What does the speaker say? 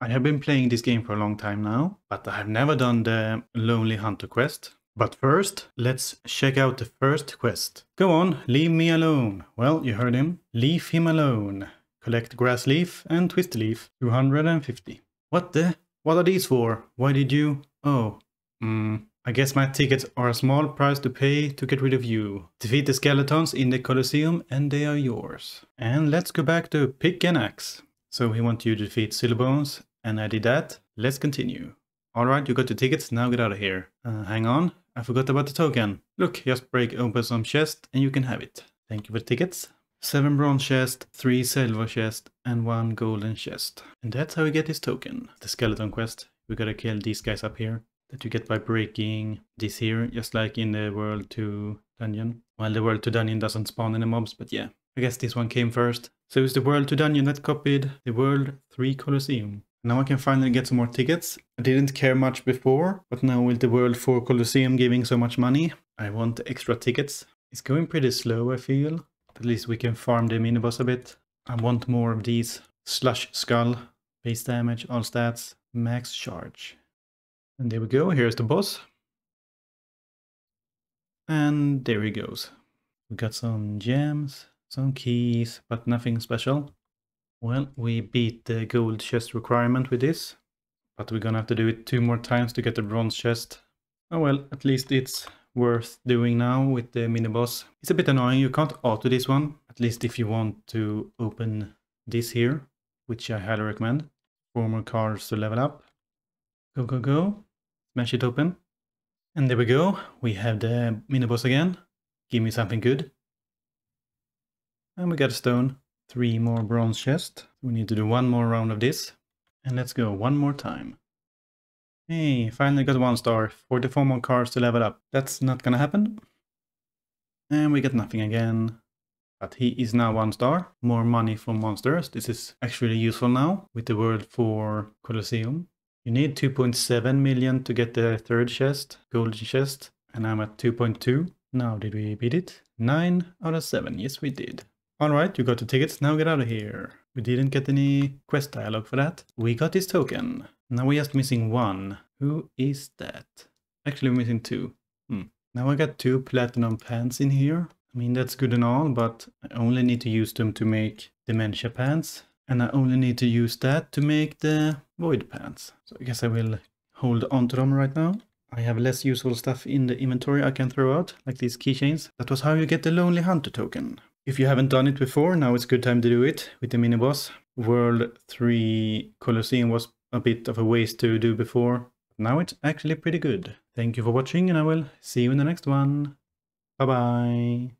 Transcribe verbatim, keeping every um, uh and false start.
I have been playing this game for a long time now, but I have never done the Lonely Hunter quest. But first, let's check out the first quest. Go on, leave me alone. Well, you heard him. Leave him alone. Collect grass leaf and twist leaf. two hundred fifty. What the? What are these for? Why did you? Oh. Mm. I guess my tickets are a small price to pay to get rid of you. Defeat the skeletons in the Colosseum and they are yours. And let's go back to pick an axe. So he wants you to defeat Xylobones and I did that. Let's continue. Alright, you got the tickets, now get out of here. Uh, hang on. I forgot about the token. Look, just break open some chest and you can have it. Thank you for the tickets. Seven bronze chests, three silver chests and one golden chest. And that's how we get this token. The skeleton quest. We gotta kill these guys up here. That you get by breaking this here, just like in the World two dungeon. Well, the World two dungeon doesn't spawn any mobs, but yeah. I guess this one came first. So it's the World two dungeon that copied the World three Colosseum. Now I can finally get some more tickets. I didn't care much before, but now with the World four Colosseum giving so much money, I want extra tickets. It's going pretty slow, I feel. At least we can farm the miniboss a bit. I want more of these. Slush Skull, base damage, all stats, max charge. And there we go, here's the boss. And there he goes. We got some gems, some keys, but nothing special. Well, we beat the gold chest requirement with this, but we're gonna have to do it two more times to get the bronze chest. Oh well, at least it's worth doing now with the miniboss. It's a bit annoying, you can't auto this one, at least if you want to open this here, which I highly recommend. Four more cards to level up. Go, go, go. Smash it open. And there we go, we have the miniboss again. Give me something good. And we got a stone. Three more bronze chests. We need to do one more round of this. And let's go one more time. Hey, finally got one star. forty-four more cards to level up. That's not gonna happen. And we got nothing again. But he is now one star. More money for monsters. This is actually useful now with the World four Colosseum. You need two point seven million to get the third chest, golden chest. And I'm at two point two. Now did we beat it? nine out of seven. Yes, we did. Alright, you got the tickets, now get out of here. We didn't get any quest dialogue for that. We got this token. Now we're just missing one. Who is that? Actually, we're missing two. Hmm. Now I got two platinum pants in here. I mean, that's good and all, but I only need to use them to make dementia pants. And I only need to use that to make the void pants. So I guess I will hold on to them right now. I have less useful stuff in the inventory I can throw out, like these keychains. That was how you get the Lonely Hunter token. If you haven't done it before, now it's a good time to do it with the miniboss. World three Colosseum was a bit of a waste to do before. Now it's actually pretty good. Thank you for watching and I will see you in the next one. Bye bye.